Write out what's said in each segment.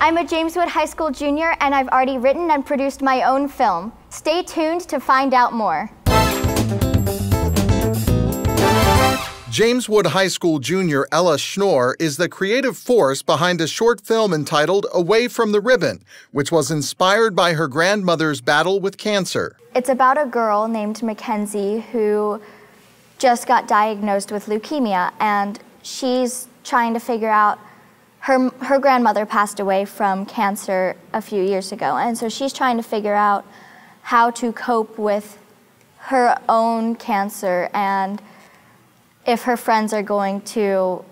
I'm a James Wood High School junior, and I've already written and produced my own film. Stay tuned to find out more. James Wood High School junior Ella Schnoor is the creative force behind a short film entitled Away from the Ribbon, which was inspired by her grandmother's battle with cancer. It's about a girl named Mackenzie who just got diagnosed with leukemia, and she's trying to figure out her grandmother passed away from cancer a few years ago, and so she's trying to figure out how to cope with her own cancer and if her friends are going to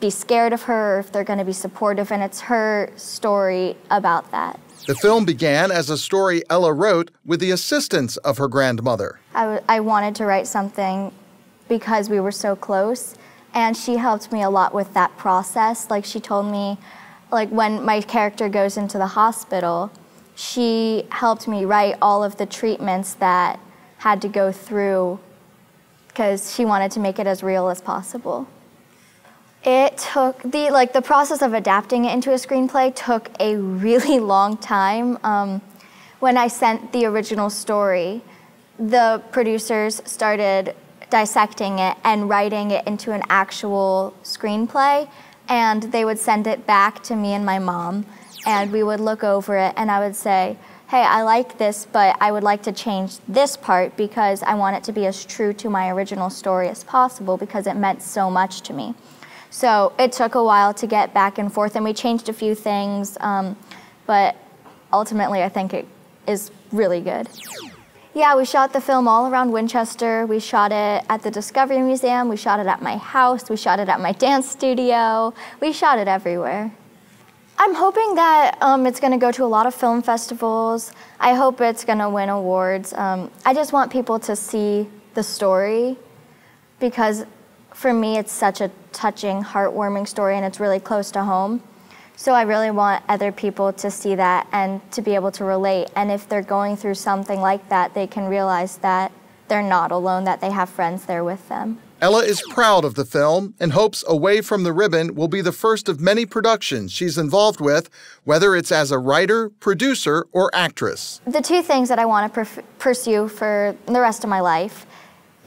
be scared of her or if they're going to be supportive, and it's her story about that. The film began as a story Ella wrote with the assistance of her grandmother. I wanted to write something because we were so close, and she helped me a lot with that process. Like, she told me, like, when my character goes into the hospital, she helped me write all of the treatments that had to go through because she wanted to make it as real as possible. It took, the process of adapting it into a screenplay took a really long time. When I sent the original story, the producers started dissecting it and writing it into an actual screenplay, and they would send it back to me and my mom, and we would look over it, and I would say, hey, I like this, but I would like to change this part because I want it to be as true to my original story as possible because it meant so much to me. So it took a while to get back and forth, and we changed a few things, but ultimately I think it is really good. Yeah, we shot the film all around Winchester. We shot it at the Discovery Museum. We shot it at my house. We shot it at my dance studio. We shot it everywhere. I'm hoping that it's going to go to a lot of film festivals. I hope it's going to win awards. I just want people to see the story because for me it's such a touching, heartwarming story, and it's really close to home. So I really want other people to see that and to be able to relate. And if they're going through something like that, they can realize that they're not alone, that they have friends there with them. Ella is proud of the film and hopes Away from the Ribbon will be the first of many productions she's involved with, whether it's as a writer, producer, or actress. The two things that I want to pursue for the rest of my life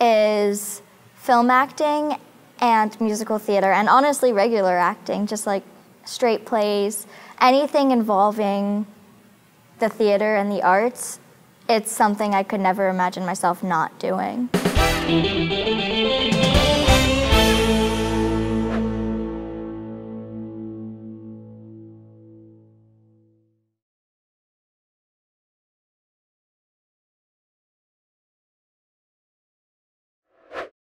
is film acting and musical theater, and honestly regular acting, just like straight plays, anything involving the theater and the arts. It's something I could never imagine myself not doing.